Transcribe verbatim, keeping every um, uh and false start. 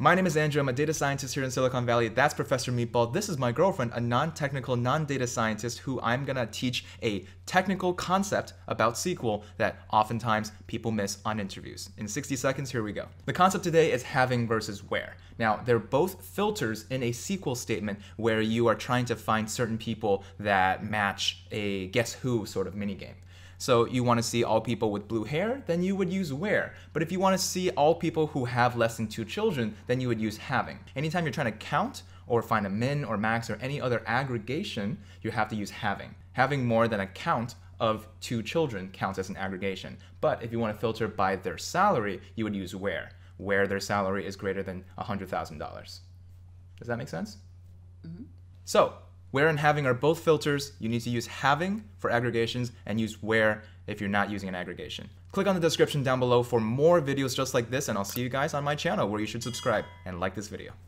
My name is Andrew, I'm a data scientist here in Silicon Valley. That's Professor Meatball. This is my girlfriend, a non-technical, non-data scientist who I'm gonna teach a technical concept about S Q L that oftentimes people miss on interviews. In sixty seconds, here we go. The concept today is having versus where. Now, they're both filters in a S Q L statement where you are trying to find certain people that match a guess who sort of minigame. So you want to see all people with blue hair, then you would use where. But if you want to see all people who have less than two children, then you would use having. Anytime you're trying to count or find a min or max or any other aggregation, you have to use having. Having more than a count of two children counts as an aggregation. But if you want to filter by their salary, you would use where, where their salary is greater than one hundred thousand dollars. Does that make sense? Mm-hmm. So, where and having are both filters. You need to use having for aggregations and use where if you're not using an aggregation. Click on the description down below for more videos just like this, and I'll see you guys on my channel where you should subscribe and like this video.